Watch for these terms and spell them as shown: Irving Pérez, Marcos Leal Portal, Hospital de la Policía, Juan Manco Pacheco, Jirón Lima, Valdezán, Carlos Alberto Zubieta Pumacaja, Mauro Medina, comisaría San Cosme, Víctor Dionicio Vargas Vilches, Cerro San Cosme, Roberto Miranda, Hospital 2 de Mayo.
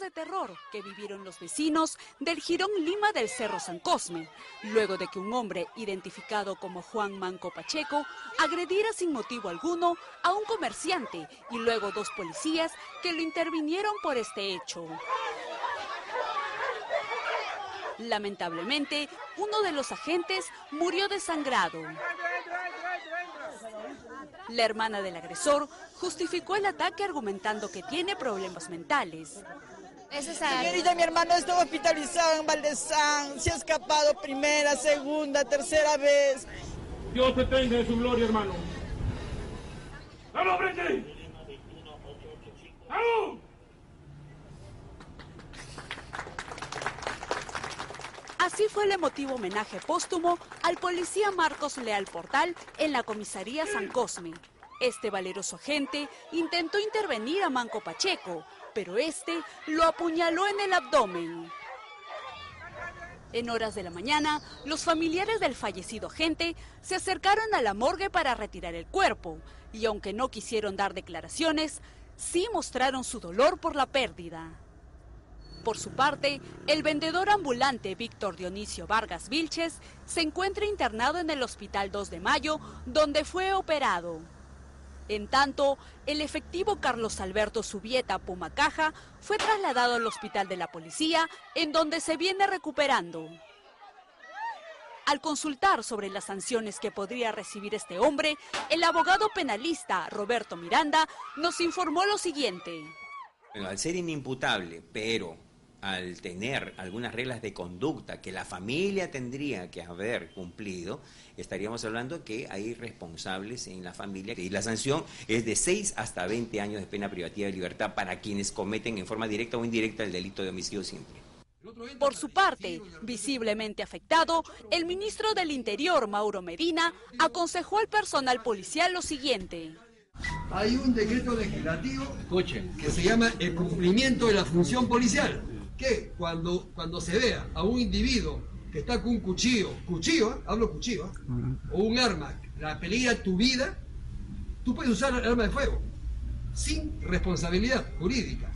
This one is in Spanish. momentos de terror que vivieron los vecinos del Jirón Lima del Cerro San Cosme, luego de que un hombre identificado como Juan Manco Pacheco agrediera sin motivo alguno a un comerciante y luego dos policías que lo intervinieron por este hecho. Lamentablemente, uno de los agentes murió desangrado. La hermana del agresor justificó el ataque argumentando que tiene problemas mentales. Señorita, mi hermano estuvo hospitalizado en Valdezán, se ha escapado primera, segunda, tercera vez. Dios te tenga de su gloria, hermano. ¡Vamos, frente! ¡Vamos! Así fue el emotivo homenaje póstumo al policía Marcos Leal Portal en la comisaría San Cosme. Este valeroso agente intentó intervenir a Manco Pacheco, pero este lo apuñaló en el abdomen. En horas de la mañana, los familiares del fallecido agente se acercaron a la morgue para retirar el cuerpo y aunque no quisieron dar declaraciones, sí mostraron su dolor por la pérdida. Por su parte, el vendedor ambulante Víctor Dionicio Vargas Vilches se encuentra internado en el Hospital 2 de Mayo, donde fue operado. En tanto, el efectivo Carlos Alberto Zubieta Pumacaja fue trasladado al Hospital de la Policía, en donde se viene recuperando. Al consultar sobre las sanciones que podría recibir este hombre, el abogado penalista Roberto Miranda nos informó lo siguiente. Bueno, al ser inimputable, pero al tener algunas reglas de conducta que la familia tendría que haber cumplido, estaríamos hablando que hay responsables en la familia y la sanción es de 6 hasta 20 años de pena privativa de libertad para quienes cometen en forma directa o indirecta el delito de homicidio simple. Por su parte, visiblemente afectado, el ministro del Interior, Mauro Medina, aconsejó al personal policial lo siguiente. Hay un decreto legislativo que se llama el cumplimiento de la función policial, que cuando se vea a un individuo que está con un cuchillo, o un arma, la peligra tu vida, tú puedes usar el arma de fuego, sin responsabilidad jurídica.